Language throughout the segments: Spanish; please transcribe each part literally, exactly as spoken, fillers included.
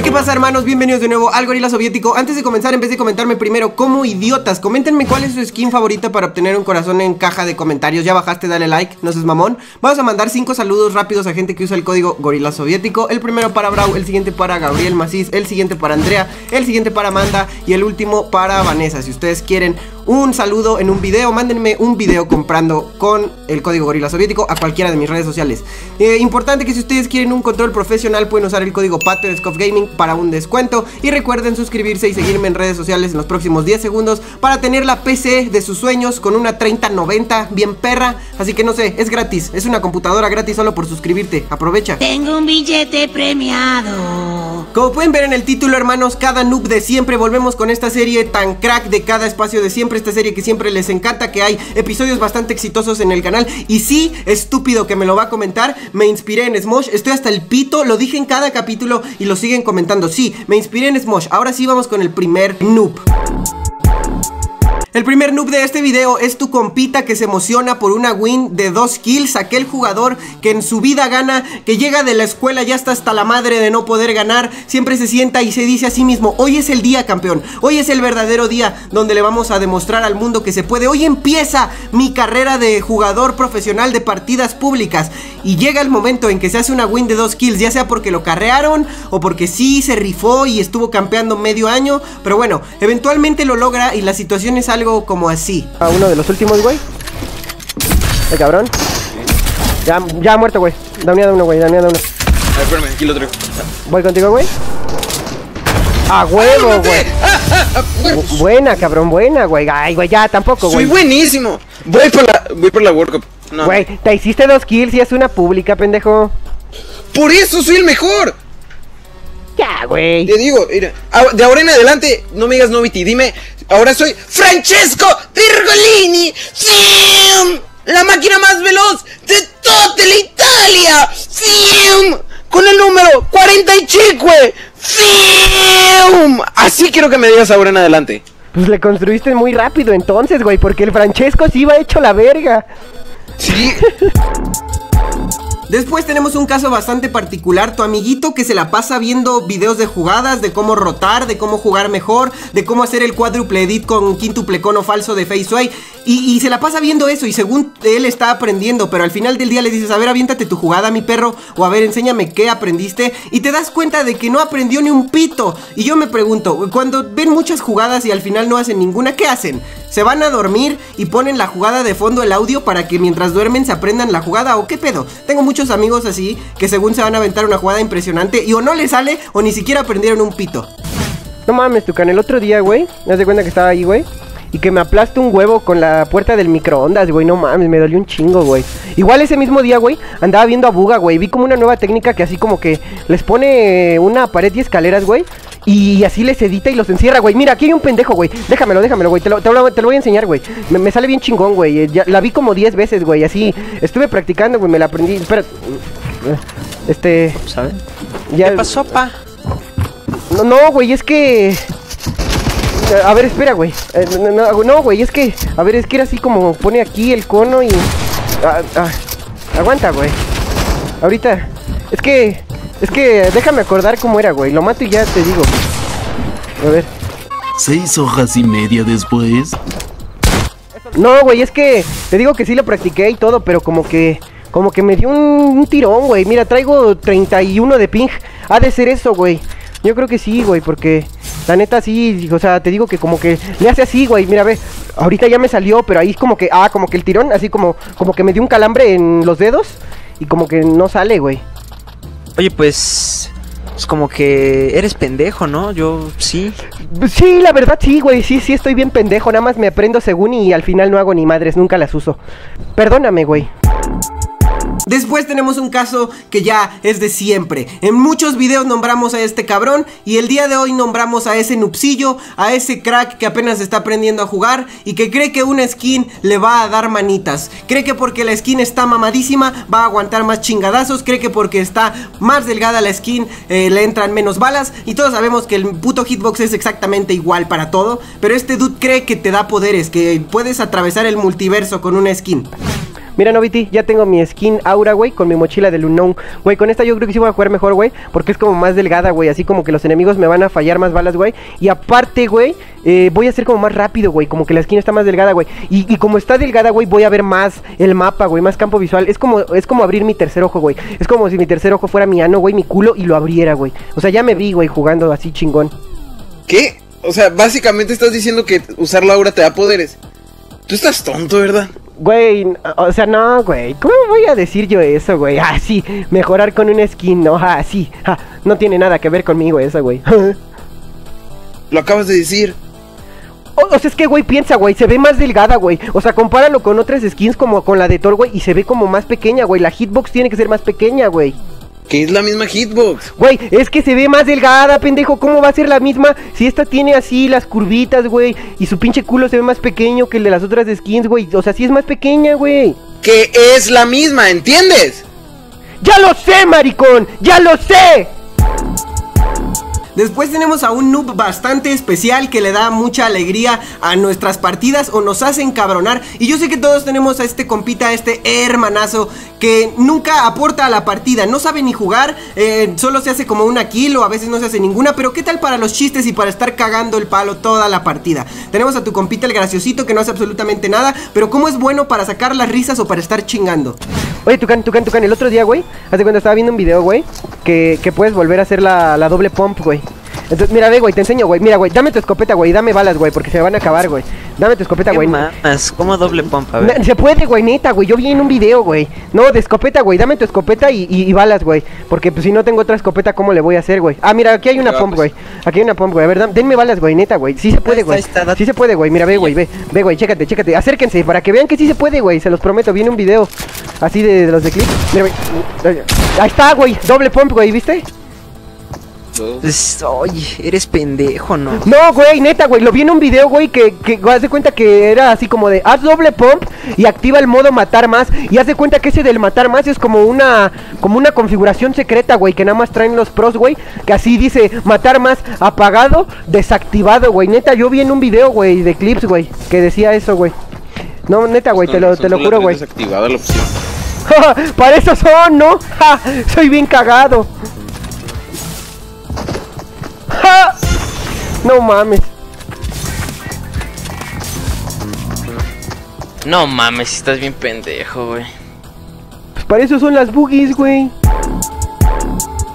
¿Qué pasa, hermanos? Bienvenidos de nuevo al Gorila Soviético. Antes de comenzar, en vez de comentarme primero como idiotas, coméntenme cuál es su skin favorita para obtener un corazón en caja de comentarios. Ya bajaste, dale like, no seas mamón. Vamos a mandar cinco saludos rápidos a gente que usa el código Gorila Soviético. El primero para Brau, el siguiente para Gabriel Macís, el siguiente para Andrea, el siguiente para Amanda y el último para Vanessa. Si ustedes quieren un saludo en un video, mándenme un video comprando con el código Gorila Soviético a cualquiera de mis redes sociales. eh, Importante que si ustedes quieren un control profesional, pueden usar el código Pato de Scoff Gaming para un descuento. Y recuerden suscribirse y seguirme en redes sociales en los próximos diez segundos para tener la P C de sus sueños con una treinta noventa bien perra. Así que no sé, es gratis, es una computadora gratis solo por suscribirte, aprovecha. Tengo un billete premiado. Como pueden ver en el título, hermanos, cada noob de siempre. Volvemos con esta serie tan crack de cada espacio de siempre. Esta serie que siempre les encanta, que hay episodios bastante exitosos en el canal. Y sí, estúpido que me lo va a comentar, me inspiré en Smosh, estoy hasta el pito, lo dije en cada capítulo y lo siguen comentando. Sí, me inspiré en Smosh. Ahora sí vamos con el primer noob. El primer noob de este video es tu compita que se emociona por una win de dos kills. Aquel jugador que en su vida gana, que llega de la escuela, ya está hasta la madre de no poder ganar. Siempre se sienta y se dice a sí mismo: hoy es el día, campeón. Hoy es el verdadero día donde le vamos a demostrar al mundo que se puede. Hoy empieza mi carrera de jugador profesional de partidas públicas. Y llega el momento en que se hace una win de dos kills, ya sea porque lo carrearon o porque sí se rifó y estuvo campeando medio año. Pero bueno, eventualmente lo logra y la situación es algo algo como así. A uno de los últimos, güey. El cabrón. Ya, ya ha muerto, güey. Da unidad a uno, güey. Da unidad a uno. A ver, espérame, aquí lo traigo. Voy contigo, güey. ¡A huevo, güey! ¡Ah, ah, ah, Bu buena, cabrón, buena, güey. Ay, güey, ya tampoco, güey. ¡Soy buenísimo! Voy por la, voy por la World Cup. No. Güey, te hiciste dos kills y es una pública, pendejo. ¡Por eso soy el mejor! Ya, güey. Te digo, mira, de ahora en adelante, no me digas noviti, dime. Ahora soy Francesco Virgolini, ¡sí! La máquina más veloz de toda la Italia, ¡sí! Con el número cuarenta y cinco, ¡sí! Así quiero que me digas ahora en adelante. Pues le construiste muy rápido entonces, güey, porque el Francesco sí va hecho la verga. Sí. Después tenemos un caso bastante particular, tu amiguito que se la pasa viendo videos de jugadas, de cómo rotar, de cómo jugar mejor, de cómo hacer el cuádruple edit con quíntuple cono falso de Faceway, y, y se la pasa viendo eso y según él está aprendiendo, pero al final del día le dices: a ver, aviéntate tu jugada, mi perro, o a ver, enséñame qué aprendiste, y te das cuenta de que no aprendió ni un pito. Y yo me pregunto, cuando ven muchas jugadas y al final no hacen ninguna, ¿qué hacen? ¿Se van a dormir y ponen la jugada de fondo, el audio, para que mientras duermen se aprendan la jugada, o qué pedo? Tengo mucho amigos así que según se van a aventar una jugada impresionante y o no les sale o ni siquiera aprendieron un pito. No mames, Tucán, el otro día, güey, me das de cuenta que estaba ahí, güey, y que me aplastó un huevo con la puerta del microondas, güey. No mames, me dolió un chingo, güey. Igual ese mismo día, güey, andaba viendo a Buga, güey. Vi como una nueva técnica que así como que les pone una pared y escaleras, güey, y así les edita y los encierra, güey. Mira, aquí hay un pendejo, güey. Déjamelo, déjamelo, güey. Te lo, te lo, te lo voy a enseñar, güey. Me, me sale bien chingón, güey. Ya, la vi como diez veces, güey. Así estuve practicando, güey. Me la aprendí. Espera. Este... ¿Sabe? Ya... ¿Qué pasó, pa? No, no, güey. Es que... A ver, espera, güey. Eh, no, no, güey, es que... A ver, es que era así como... Pone aquí el cono y... Ah, ah, aguanta, güey. Ahorita... Es que... Es que... Déjame acordar cómo era, güey. Lo mato y ya te digo. A ver. Seis hojas y media después. No, güey, es que... Te digo que sí lo practiqué y todo, pero como que... Como que me dio un, un tirón, güey. Mira, traigo treinta y uno de ping. Ha de ser eso, güey. Yo creo que sí, güey, porque... La neta sí, o sea, te digo que como que le hace así, güey, mira, ve, ahorita ya me salió, pero ahí es como que, ah, como que el tirón, así como, como que me dio un calambre en los dedos y como que no sale, güey. Oye, pues, es como que eres pendejo, ¿no? Yo, sí. Sí, la verdad sí, güey, sí, sí, estoy bien pendejo, nada más me aprendo según y al final no hago ni madres, nunca las uso. Perdóname, güey. Después tenemos un caso que ya es de siempre. En muchos videos nombramos a este cabrón y el día de hoy nombramos a ese nupsillo, a ese crack que apenas está aprendiendo a jugar y que cree que una skin le va a dar manitas. Cree que porque la skin está mamadísima va a aguantar más chingadazos, cree que porque está más delgada la skin eh, le entran menos balas, y todos sabemos que el puto hitbox es exactamente igual para todo, pero este dude cree que te da poderes, que puedes atravesar el multiverso con una skin. Mira, Noviti, ya tengo mi skin Aura, güey, con mi mochila de Lunnon. Güey, con esta yo creo que sí voy a jugar mejor, güey, porque es como más delgada, güey, así como que los enemigos me van a fallar más balas, güey. Y aparte, güey, eh, voy a ser como más rápido, güey, como que la skin está más delgada, güey. Y, y como está delgada, güey, voy a ver más el mapa, güey, más campo visual. Es como, es como abrir mi tercer ojo, güey. Es como si mi tercer ojo fuera mi ano, güey, mi culo, y lo abriera, güey. O sea, ya me vi, güey, jugando así chingón. ¿Qué? O sea, básicamente estás diciendo que usar la Aura te da poderes. Tú estás tonto, ¿verdad? Güey, o sea, no, güey, ¿cómo voy a decir yo eso, güey? Ah, sí, mejorar con una skin, no, ah, sí, ah, no tiene nada que ver conmigo eso, güey. Lo acabas de decir. O, o sea, es que, güey, piensa, güey, se ve más delgada, güey. O sea, compáralo con otras skins como con la de Thor, güey, y se ve como más pequeña, güey. La hitbox tiene que ser más pequeña, güey. Que es la misma hitbox. Güey, es que se ve más delgada, pendejo. ¿Cómo va a ser la misma? Si esta tiene así las curvitas, güey, y su pinche culo se ve más pequeño que el de las otras skins, güey. O sea, sí es más pequeña, güey. Que es la misma, ¿entiendes? ¡Ya lo sé, maricón! ¡Ya lo sé! Después tenemos a un noob bastante especial que le da mucha alegría a nuestras partidas o nos hace encabronar. Y yo sé que todos tenemos a este compita, a este hermanazo que nunca aporta a la partida, no sabe ni jugar, eh, solo se hace como una kill o a veces no se hace ninguna. Pero qué tal para los chistes y para estar cagando el palo toda la partida. Tenemos a tu compita el graciosito que no hace absolutamente nada, pero cómo es bueno para sacar las risas o para estar chingando. Oye, Tucán, Tucán, Tucán, el otro día, güey, hace cuando estaba viendo un video, güey, que, que puedes volver a hacer la, la doble pump, güey. Entonces, mira, ve, güey, te enseño, güey. Mira, güey, dame tu escopeta, güey, dame balas, güey, porque se me van a acabar, güey. Dame tu escopeta, güey. ¿Cómo doble pompa, güey? Se puede, güey, neta, güey. Yo vi en un video, güey. No, de escopeta, güey. Dame tu escopeta y, y, y balas, güey. Porque pues, si no tengo otra escopeta, ¿cómo le voy a hacer, güey? Ah, mira, aquí hay una pompa, güey. Aquí hay una pompa, güey. A ver, dame, denme balas, güey, neta, güey. Sí se puede, güey. Sí se puede, güey. Mira, ve, güey, ve. Ve, güey, chécate, chécate. Acérquense para que vean que sí se puede, güey. Se los prometo. Viene un video así de, de los de clip. Mira, güey. Ahí está, güey. Doble pompa, güey, ¿viste? Oye, eres pendejo, ¿no? No, güey, neta, güey, lo vi en un video, güey, que, que haz de cuenta que era así como de haz doble pump y activa el modo matar más. Y haz de cuenta que ese del matar más es como una como una configuración secreta, güey, que nada más traen los pros, güey, que así dice matar más apagado, desactivado, güey. Neta, yo vi en un video, güey, de clips, güey, que decía eso, güey. No, neta, güey, no, te lo, te lo juro, güey. Desactivada la opción. Para eso son, ¿no? Ja, soy bien cagado. No mames. No mames, estás bien pendejo, güey. Pues para eso son las boogies, güey.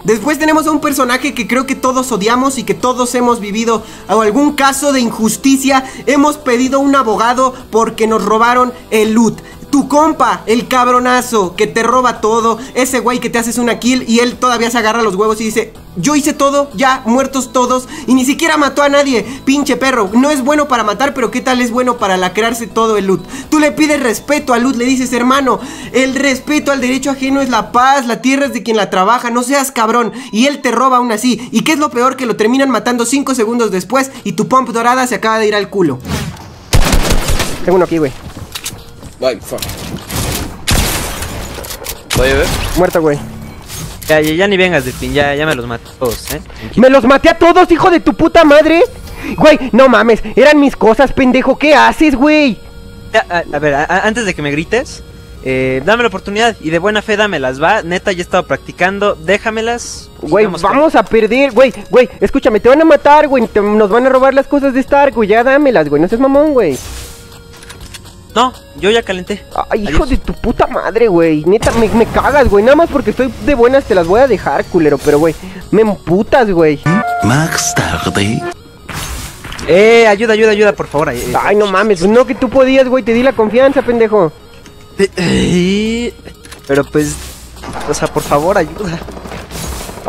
Después tenemos a un personaje que creo que todos odiamos y que todos hemos vivido algún caso de injusticia. Hemos pedido un abogado porque nos robaron el loot. Tu compa, el cabronazo que te roba todo, ese güey que te haces una kill y él todavía se agarra los huevos y dice: yo hice todo, ya, muertos todos, y ni siquiera mató a nadie. Pinche perro, no es bueno para matar, pero qué tal es bueno para lacrarse todo el loot. Tú le pides respeto al loot, le dices: hermano, el respeto al derecho ajeno es la paz, la tierra es de quien la trabaja, no seas cabrón. Y él te roba aún así, y qué es lo peor, que lo terminan matando cinco segundos después y tu pump dorada se acaba de ir al culo. Tengo uno aquí, güey. Ay, fuck. Oye, ¿ve? Muerto, güey. Ya, ya, ya ni vengas de pin, ya, ya me los maté a todos, ¿eh? ¿Me los maté a todos, hijo de tu puta madre? Güey, no mames, eran mis cosas, pendejo, ¿qué haces, güey? A, a, a ver, a, a, antes de que me grites, eh, dame la oportunidad y de buena fe dámelas, ¿va? Neta, ya he estado practicando, déjamelas. Güey, vamos a perder, güey, güey, escúchame, te van a matar, güey, te, nos van a robar las cosas de Stark, güey, ya dámelas, güey, no seas mamón, güey. No, yo ya calenté. Ay, hijo de tu puta madre, güey. Neta, me, me cagas, güey. Nada más porque estoy de buenas te las voy a dejar, culero. Pero, güey, me emputas, güey. Más tarde. Eh, ayuda, ayuda, ayuda, por favor. Eh. Ay, no mames. No, que tú podías, güey. Te di la confianza, pendejo. Pero, pues, o sea, por favor, ayuda.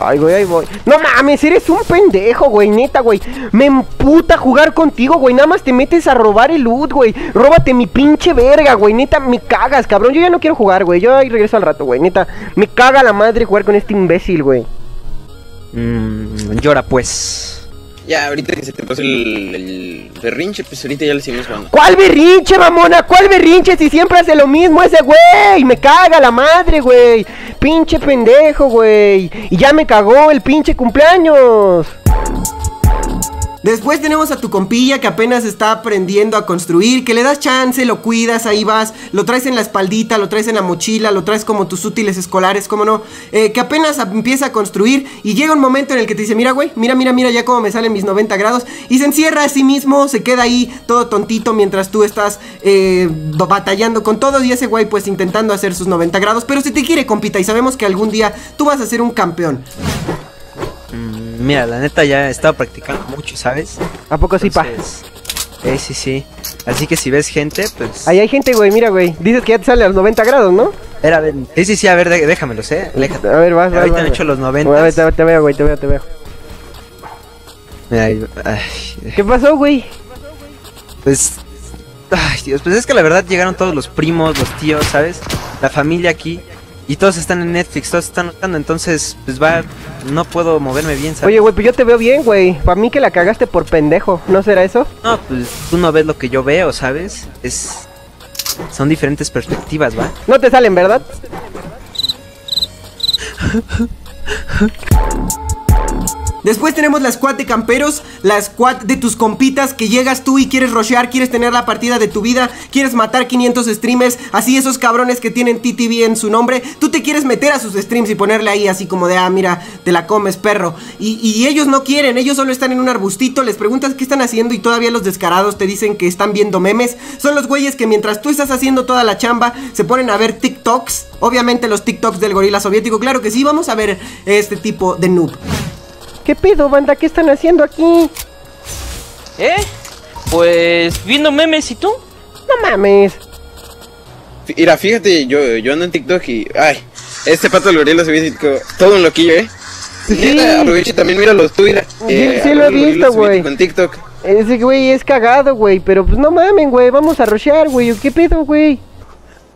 Ay, güey, ay, güey. No mames, eres un pendejo, güey, neta, güey. Me emputa jugar contigo, güey. Nada más te metes a robar el loot, güey. Róbate mi pinche verga, güey. Neta, me cagas, cabrón. Yo ya no quiero jugar, güey. Yo ahí regreso al rato, güey. Neta, me caga la madre jugar con este imbécil, güey. Mmm, llora, pues. Ya, ahorita que se te pase el, el berrinche, pues ahorita ya le seguimos jugando. ¿Cuál berrinche, mamona? ¿Cuál berrinche? Si siempre hace lo mismo ese güey. Me caga la madre, güey. Pinche pendejo, güey. Y ya me cagó el pinche cumpleaños. Después tenemos a tu compilla que apenas está aprendiendo a construir, que le das chance, lo cuidas, ahí vas, lo traes en la espaldita, lo traes en la mochila, lo traes como tus útiles escolares, cómo no, eh, que apenas empieza a construir y llega un momento en el que te dice, mira güey, mira, mira, mira ya cómo me salen mis noventa grados, y se encierra a sí mismo, se queda ahí todo tontito mientras tú estás eh, batallando con todo y ese güey pues intentando hacer sus noventa grados, pero si te quiere compita y sabemos que algún día tú vas a ser un campeón. Mira, la neta ya estaba practicando mucho, ¿sabes? ¿A poco sí, pa? Eh, sí, sí. Así que si ves gente, pues... Ahí hay gente, güey, mira, güey. Dices que ya te sale a los noventa grados, ¿no? Era, ven. Sí, sí, sí, a ver, déjamelos, ¿eh? Aléjate. A ver, vas, vas. Ahorita me echo los noventa. A ver, te, te veo, güey, te veo, te veo. Mira, ay, ay. ¿Qué pasó, güey? Pues... Ay, Dios, pues es que la verdad llegaron todos los primos, los tíos, ¿sabes? La familia aquí... Y todos están en Netflix, todos están notando, entonces, pues va, no puedo moverme bien, ¿sabes? Oye, güey, pues yo te veo bien, güey. Para mí que la cagaste por pendejo, ¿no será eso? No, pues tú no ves lo que yo veo, ¿sabes? Es... Son diferentes perspectivas, ¿va? No te salen, ¿verdad? Después tenemos la squad de camperos, la squad de tus compitas que llegas tú y quieres rushear, quieres tener la partida de tu vida, quieres matar quinientos streamers, así esos cabrones que tienen T T V en su nombre, tú te quieres meter a sus streams y ponerle ahí así como de, ah, mira, te la comes, perro. Y, y ellos no quieren, ellos solo están en un arbustito, les preguntas qué están haciendo y todavía los descarados te dicen que están viendo memes. Son los güeyes que mientras tú estás haciendo toda la chamba, se ponen a ver TikToks, obviamente los TikToks del Gorila Soviético, claro que sí, vamos a ver este tipo de noob. ¿Qué pedo, banda? ¿Qué están haciendo aquí? ¿Eh? Pues viendo memes, ¿y tú? No mames. Mira, fíjate, yo, yo ando en TikTok y... Ay, este pato del Gorila Soviético, todo un loquillo, ¿eh? Sí. Aprovecha también, mira los tuyos. Eh, sí, sí lo he visto, güey. Con TikTok. Ese güey es cagado, güey, pero pues no mamen, güey, vamos a rushear, güey. ¿Qué pedo, güey?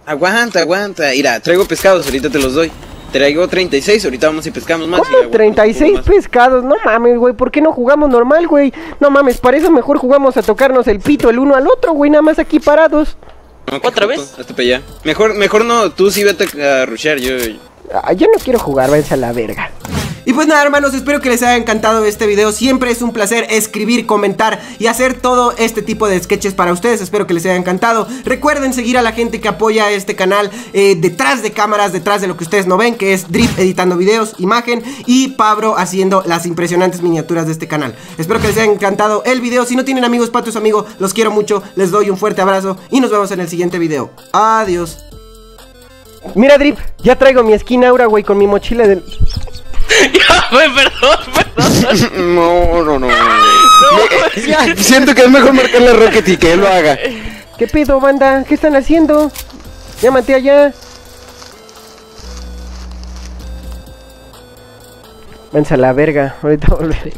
Aguanta, aguanta. Mira, traigo pescados, ahorita te los doy. Traigo treinta y seis, ahorita vamos y pescamos más. ¿Cómo treinta y seis pescados? No mames, güey, ¿por qué no jugamos normal, güey? No mames, para eso mejor jugamos a tocarnos el pito el uno al otro, güey, nada más aquí parados. ¿Otra vez? Hasta para allá. Mejor, mejor no, tú sí vete a rushear, yo... Ah, yo no quiero jugar, váyanse a la verga. Y pues nada, hermanos, espero que les haya encantado este video. Siempre es un placer escribir, comentar y hacer todo este tipo de sketches para ustedes. Espero que les haya encantado. Recuerden seguir a la gente que apoya este canal eh, detrás de cámaras, detrás de lo que ustedes no ven, que es Drip editando videos, imagen, y Pablo haciendo las impresionantes miniaturas de este canal. Espero que les haya encantado el video. Si no tienen amigos, patos amigos, los quiero mucho. Les doy un fuerte abrazo y nos vemos en el siguiente video. Adiós. Mira, Drip, ya traigo mi skin Aura, güey, con mi mochila del... Ya, güey, perdón, perdón. No, no, no, no. Me, eh, siento que es mejor marcarle a Rocket y que él lo haga. ¿Qué pedo, banda? ¿Qué están haciendo? Ya maté allá. Váyanse a la verga, ahorita volveré.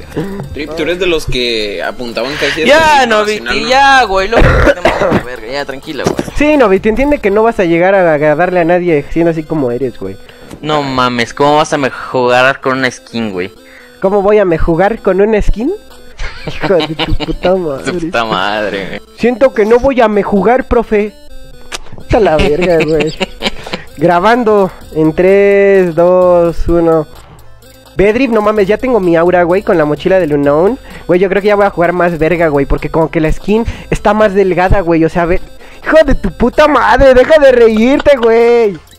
Trip, tú eres de los que apuntaban casi. Ya, Noviti, no, ya, güey, loco, la verga, ya, tranquila, güey. Sí, Noviti, entiende que no vas a llegar a agradarle a nadie siendo así como eres, güey. No mames, ¿cómo vas a me jugar con una skin, güey? ¿Cómo voy a me jugar con una skin? Hijo de tu puta madre. Tu puta madre, güey. Siento que no voy a me jugar, profe. Está la verga, güey. Grabando en tres, dos, uno. Ve, Drip, no mames, ya tengo mi Aura, güey, con la mochila de Lunnon. Güey, yo creo que ya voy a jugar más verga, güey, porque como que la skin está más delgada, güey. O sea, ve... Hijo de tu puta madre, deja de reírte, güey.